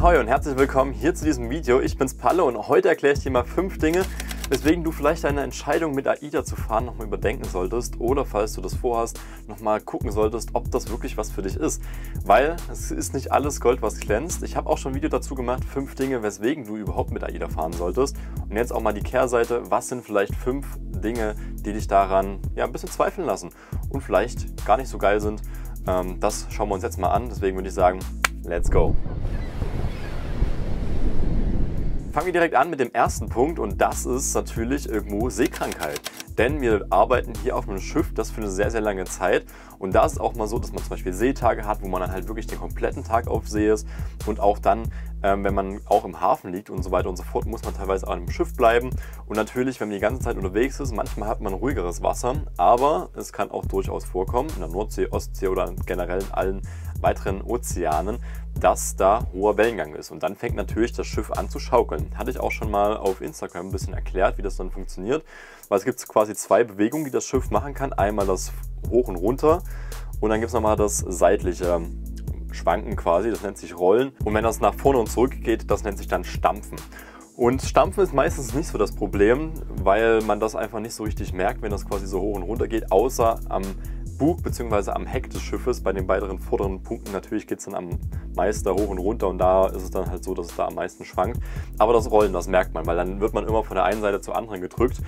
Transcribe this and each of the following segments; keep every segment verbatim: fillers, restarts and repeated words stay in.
Ahoi und herzlich willkommen hier zu diesem Video. Ich bin's Palle und heute erkläre ich dir mal fünf Dinge, weswegen du vielleicht deine Entscheidung mit AIDA zu fahren nochmal überdenken solltest oder falls du das vorhast, nochmal gucken solltest, ob das wirklich was für dich ist. Weil es ist nicht alles Gold, was glänzt. Ich habe auch schon ein Video dazu gemacht, fünf Dinge, weswegen du überhaupt mit AIDA fahren solltest. Und jetzt auch mal die Kehrseite, was sind vielleicht fünf Dinge, die dich daran ja ein bisschen zweifeln lassen und vielleicht gar nicht so geil sind. Das schauen wir uns jetzt mal an, deswegen würde ich sagen, let's go! Fangen wir direkt an mit dem ersten Punkt und das ist natürlich irgendwo Seekrankheit. Denn wir arbeiten hier auf einem Schiff, das für eine sehr, sehr lange Zeit. Und da ist es auch mal so, dass man zum Beispiel Seetage hat, wo man dann halt wirklich den kompletten Tag auf See ist. Und auch dann, ähm, wenn man auch im Hafen liegt und so weiter und so fort, muss man teilweise an einem Schiff bleiben. Und natürlich, wenn man die ganze Zeit unterwegs ist, manchmal hat man ruhigeres Wasser. Aber es kann auch durchaus vorkommen, in der Nordsee, Ostsee oder generell in allen weiteren Ozeanen, dass da hoher Wellengang ist. Und dann fängt natürlich das Schiff an zu schaukeln. Hatte ich auch schon mal auf Instagram ein bisschen erklärt, wie das dann funktioniert. Weil es gibt quasi zwei Bewegungen, die das Schiff machen kann. Einmal das Hoch und Runter und dann gibt es nochmal das seitliche Schwanken quasi, das nennt sich Rollen. Und wenn das nach vorne und zurück geht, das nennt sich dann Stampfen. Und Stampfen ist meistens nicht so das Problem, weil man das einfach nicht so richtig merkt, wenn das quasi so hoch und runter geht, außer am Bug bzw. am Heck des Schiffes. Bei den beiden vorderen Punkten natürlich geht es dann am meisten hoch und runter und da ist es dann halt so, dass es da am meisten schwankt. Aber das Rollen, das merkt man, weil dann wird man immer von der einen Seite zur anderen gedrückt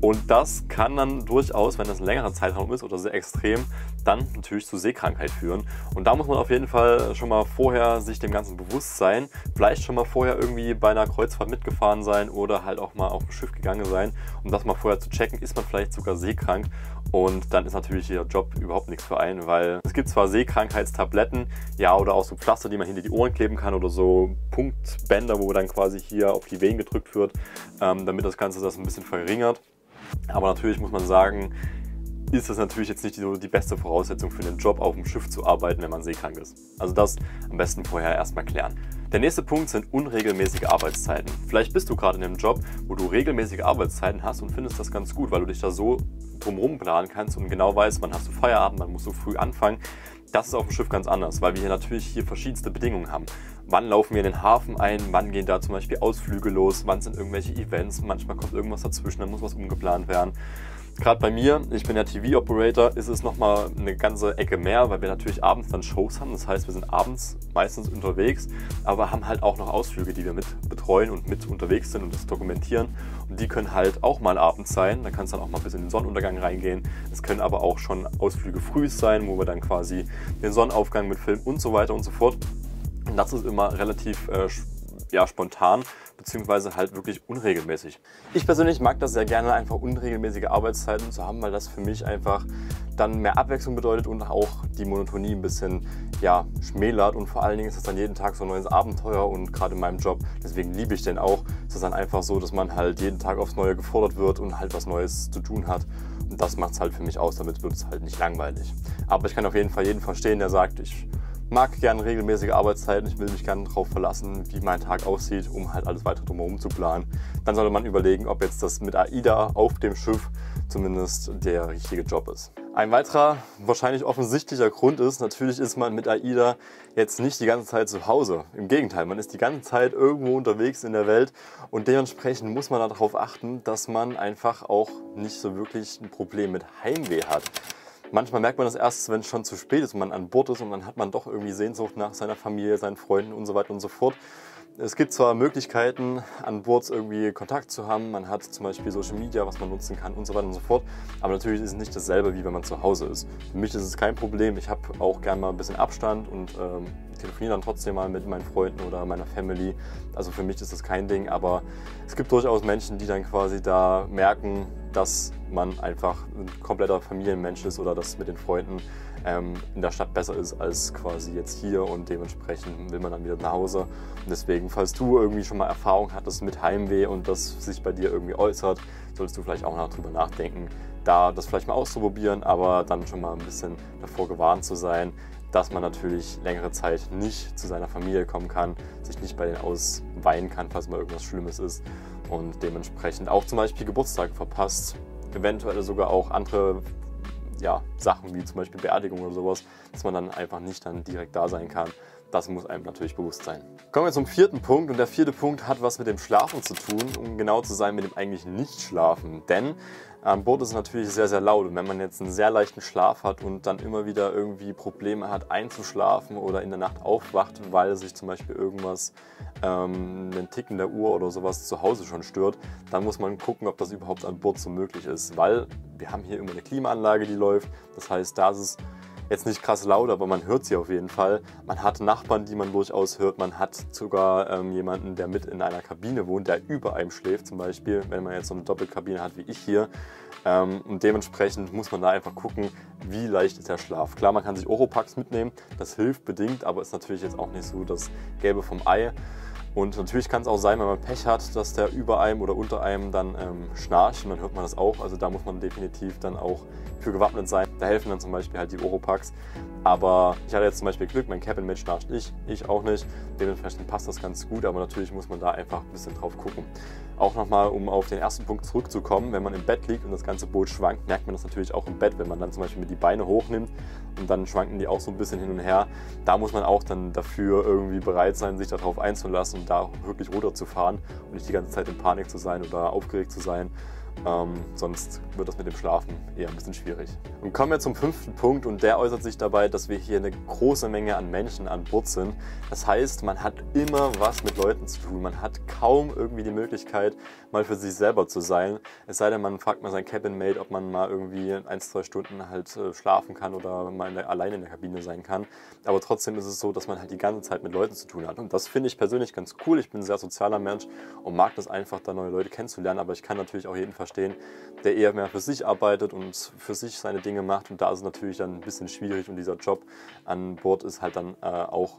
und das kann dann durchaus, wenn das ein längerer Zeitraum ist oder sehr extrem, dann natürlich zu Seekrankheit führen. Und da muss man auf jeden Fall schon mal vorher sich dem Ganzen bewusst sein, vielleicht schon mal vorher irgendwie bei einer Kreuzfahrt mitgefahren sein oder halt auch mal auf dem Schiff gegangen sein, um das mal vorher zu checken, ist man vielleicht sogar seekrank. Und dann ist natürlich der Job überhaupt nichts für einen, weil es gibt zwar Seekrankheitstabletten, ja, oder auch so Pflaster, die man hinter die Ohren kleben kann oder so Punktbänder, wo dann quasi hier auf die Venen gedrückt wird, ähm, damit das Ganze das ein bisschen verringert. Aber natürlich muss man sagen, ist das natürlich jetzt nicht die, die beste Voraussetzung für den Job auf dem Schiff zu arbeiten, wenn man seekrank ist. Also das am besten vorher erstmal klären. Der nächste Punkt sind unregelmäßige Arbeitszeiten. Vielleicht bist du gerade in einem Job, wo du regelmäßige Arbeitszeiten hast und findest das ganz gut, weil du dich da so drumherum planen kannst und genau weißt, wann hast du Feierabend, wann musst du früh anfangen. Das ist auf dem Schiff ganz anders, weil wir hier natürlich hier verschiedenste Bedingungen haben. Wann laufen wir in den Hafen ein, wann gehen da zum Beispiel Ausflüge los, wann sind irgendwelche Events, manchmal kommt irgendwas dazwischen, dann muss was umgeplant werden. Gerade bei mir, ich bin ja T V-Operator, ist es nochmal eine ganze Ecke mehr, weil wir natürlich abends dann Shows haben. Das heißt, wir sind abends meistens unterwegs, aber haben halt auch noch Ausflüge, die wir mit betreuen und mit unterwegs sind und das dokumentieren. Und die können halt auch mal abends sein, da kann es dann auch mal bis in den Sonnenuntergang reingehen. Es können aber auch schon Ausflüge früh sein, wo wir dann quasi den Sonnenaufgang mit filmen und so weiter und so fort. Und das ist immer relativ äh, ja, spontan, beziehungsweise halt wirklich unregelmäßig. Ich persönlich mag das sehr gerne, einfach unregelmäßige Arbeitszeiten zu haben, weil das für mich einfach dann mehr Abwechslung bedeutet und auch die Monotonie ein bisschen ja, schmälert und vor allen Dingen ist das dann jeden Tag so ein neues Abenteuer und gerade in meinem Job, deswegen liebe ich den auch, ist es dann einfach so, dass man halt jeden Tag aufs Neue gefordert wird und halt was Neues zu tun hat und das macht es halt für mich aus, damit wird es halt nicht langweilig. Aber ich kann auf jeden Fall jeden verstehen, der sagt, ich mag gerne regelmäßige Arbeitszeiten, ich will mich gerne darauf verlassen, wie mein Tag aussieht, um halt alles weitere drumherum zu planen. Dann sollte man überlegen, ob jetzt das mit AIDA auf dem Schiff zumindest der richtige Job ist. Ein weiterer, wahrscheinlich offensichtlicher Grund ist, natürlich ist man mit AIDA jetzt nicht die ganze Zeit zu Hause. Im Gegenteil, man ist die ganze Zeit irgendwo unterwegs in der Welt und dementsprechend muss man darauf achten, dass man einfach auch nicht so wirklich ein Problem mit Heimweh hat. Manchmal merkt man das erst, wenn es schon zu spät ist und man an Bord ist und dann hat man doch irgendwie Sehnsucht nach seiner Familie, seinen Freunden und so weiter und so fort. Es gibt zwar Möglichkeiten, an Bord irgendwie Kontakt zu haben, man hat zum Beispiel Social Media, was man nutzen kann und so weiter und so fort, aber natürlich ist es nicht dasselbe, wie wenn man zu Hause ist. Für mich ist es kein Problem, ich habe auch gerne mal ein bisschen Abstand und ähm, telefoniere dann trotzdem mal mit meinen Freunden oder meiner Family, also für mich ist das kein Ding, aber es gibt durchaus Menschen, die dann quasi da merken, dass man einfach ein kompletter Familienmensch ist oder dass mit den Freunden ähm, in der Stadt besser ist als quasi jetzt hier und dementsprechend will man dann wieder nach Hause. Und deswegen, falls du irgendwie schon mal Erfahrung hattest mit Heimweh und das sich bei dir irgendwie äußert, solltest du vielleicht auch noch drüber nachdenken, da das vielleicht mal auszuprobieren, aber dann schon mal ein bisschen davor gewarnt zu sein, dass man natürlich längere Zeit nicht zu seiner Familie kommen kann, sich nicht bei denen ausweinen kann, falls mal irgendwas Schlimmes ist und dementsprechend auch zum Beispiel Geburtstage verpasst, eventuell sogar auch andere ja, Sachen wie zum Beispiel Beerdigung oder sowas, dass man dann einfach nicht dann direkt da sein kann. Das muss einem natürlich bewusst sein. Kommen wir zum vierten Punkt, und der vierte Punkt hat was mit dem Schlafen zu tun, um genau zu sein mit dem eigentlich Nicht-Schlafen. Denn am Boot ist es natürlich sehr, sehr laut, und wenn man jetzt einen sehr leichten Schlaf hat und dann immer wieder irgendwie Probleme hat einzuschlafen oder in der Nacht aufwacht, weil sich zum Beispiel irgendwas, ähm, ein Ticken der Uhr oder sowas zu Hause schon stört, dann muss man gucken, ob das überhaupt an Bord so möglich ist, weil wir haben hier immer eine Klimaanlage, die läuft, das heißt, da ist es jetzt nicht krass laut, aber man hört sie auf jeden Fall. Man hat Nachbarn, die man durchaus hört. Man hat sogar ähm, jemanden, der mit in einer Kabine wohnt, der über einem schläft zum Beispiel, wenn man jetzt so eine Doppelkabine hat wie ich hier. Ähm, und dementsprechend muss man da einfach gucken, wie leicht ist der Schlaf. Klar, man kann sich Oropax mitnehmen, das hilft bedingt, aber ist natürlich jetzt auch nicht so das Gelbe vom Ei. Und natürlich kann es auch sein, wenn man Pech hat, dass der über einem oder unter einem dann ähm, schnarcht, und dann hört man das auch. Also da muss man definitiv dann auch für gewappnet sein. Da helfen dann zum Beispiel halt die Oropax. Aber ich hatte jetzt zum Beispiel Glück, mein Cabinmate schnarcht nicht, ich auch nicht. Dementsprechend passt das ganz gut, aber natürlich muss man da einfach ein bisschen drauf gucken. Auch nochmal, um auf den ersten Punkt zurückzukommen, wenn man im Bett liegt und das ganze Boot schwankt, merkt man das natürlich auch im Bett, wenn man dann zum Beispiel mit die Beine hochnimmt und dann schwanken die auch so ein bisschen hin und her. Da muss man auch dann dafür irgendwie bereit sein, sich darauf einzulassen und da wirklich runterzufahren und nicht die ganze Zeit in Panik zu sein oder aufgeregt zu sein. Ähm, sonst wird das mit dem Schlafen eher ein bisschen schwierig. Und kommen wir zum fünften Punkt, und der äußert sich dabei, dass wir hier eine große Menge an Menschen an Bord sind. Das heißt, man hat immer was mit Leuten zu tun. Man hat kaum irgendwie die Möglichkeit, mal für sich selber zu sein. Es sei denn, man fragt mal seinen Cabinmate, ob man mal irgendwie ein, zwei Stunden halt äh, schlafen kann oder mal in der, alleine in der Kabine sein kann. Aber trotzdem ist es so, dass man halt die ganze Zeit mit Leuten zu tun hat. Und das finde ich persönlich ganz cool. Ich bin ein sehr sozialer Mensch und mag das einfach, da neue Leute kennenzulernen. Aber ich kann natürlich auch jeden Fall stehen, der eher mehr für sich arbeitet und für sich seine Dinge macht, und da ist es natürlich dann ein bisschen schwierig, und dieser Job an Bord ist halt dann äh, auch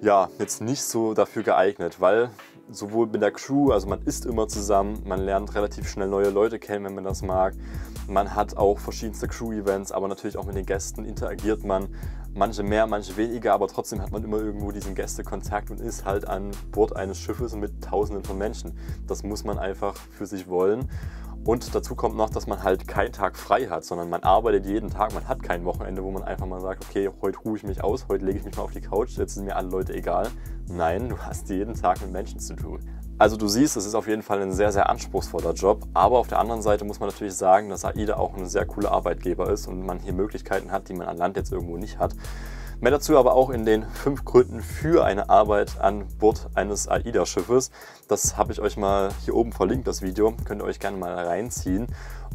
ja, jetzt nicht so dafür geeignet, weil sowohl mit der Crew, also man ist immer zusammen, man lernt relativ schnell neue Leute kennen, wenn man das mag, man hat auch verschiedenste Crew-Events, aber natürlich auch mit den Gästen interagiert man, manche mehr, manche weniger, aber trotzdem hat man immer irgendwo diesen Gästekontakt und ist halt an Bord eines Schiffes mit tausenden von Menschen. Das muss man einfach für sich wollen. Und dazu kommt noch, dass man halt keinen Tag frei hat, sondern man arbeitet jeden Tag, man hat kein Wochenende, wo man einfach mal sagt, okay, heute ruhe ich mich aus, heute lege ich mich mal auf die Couch, jetzt sind mir alle Leute egal. Nein, du hast jeden Tag mit Menschen zu tun. Also du siehst, es ist auf jeden Fall ein sehr, sehr anspruchsvoller Job, aber auf der anderen Seite muss man natürlich sagen, dass AIDA auch ein sehr cooler Arbeitgeber ist und man hier Möglichkeiten hat, die man an Land jetzt irgendwo nicht hat. Mehr dazu aber auch in den fünf Gründen für eine Arbeit an Bord eines AIDA-Schiffes. Das habe ich euch mal hier oben verlinkt, das Video. Könnt ihr euch gerne mal reinziehen.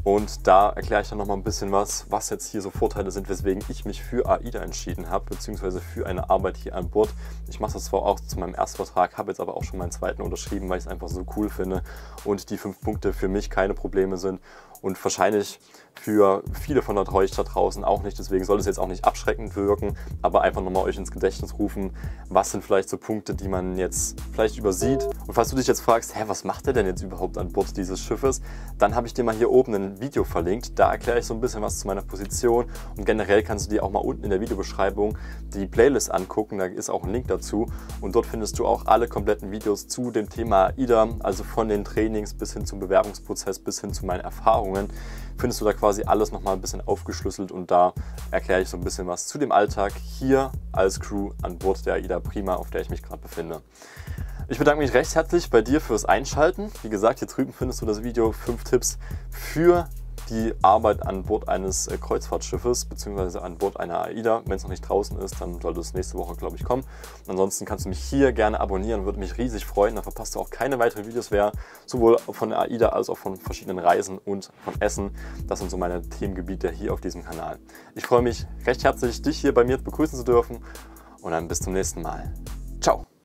Und da erkläre ich dann nochmal ein bisschen was, was jetzt hier so Vorteile sind, weswegen ich mich für AIDA entschieden habe, beziehungsweise für eine Arbeit hier an Bord. Ich mache das zwar auch zu meinem Erstvertrag, habe jetzt aber auch schon meinen zweiten unterschrieben, weil ich es einfach so cool finde und die fünf Punkte für mich keine Probleme sind. Und wahrscheinlich für viele von euch da draußen auch nicht. Deswegen soll es jetzt auch nicht abschreckend wirken, aber einfach nochmal euch ins Gedächtnis rufen, was sind vielleicht so Punkte, die man jetzt vielleicht übersieht. Und falls du dich jetzt fragst, hä, was macht der denn jetzt überhaupt an Bord dieses Schiffes, dann habe ich dir mal hier oben ein Video verlinkt. Da erkläre ich so ein bisschen was zu meiner Position, und generell kannst du dir auch mal unten in der Videobeschreibung die Playlist angucken. Da ist auch ein Link dazu, und dort findest du auch alle kompletten Videos zu dem Thema AIDA, also von den Trainings bis hin zum Bewerbungsprozess, bis hin zu meinen Erfahrungen. Findest du da quasi alles nochmal ein bisschen aufgeschlüsselt, und da erkläre ich so ein bisschen was zu dem Alltag hier als Crew an Bord der AIDAprima, auf der ich mich gerade befinde. Ich bedanke mich recht herzlich bei dir fürs Einschalten. Wie gesagt, hier drüben findest du das Video fünf Tipps für die Arbeit an Bord eines Kreuzfahrtschiffes bzw. an Bord einer AIDA. Wenn es noch nicht draußen ist, dann sollte es nächste Woche, glaube ich, kommen. Und ansonsten kannst du mich hier gerne abonnieren, würde mich riesig freuen. Dann verpasst du auch keine weiteren Videos mehr, sowohl von der AIDA als auch von verschiedenen Reisen und von Essen. Das sind so meine Themengebiete hier auf diesem Kanal. Ich freue mich recht herzlich, dich hier bei mir begrüßen zu dürfen, und dann bis zum nächsten Mal.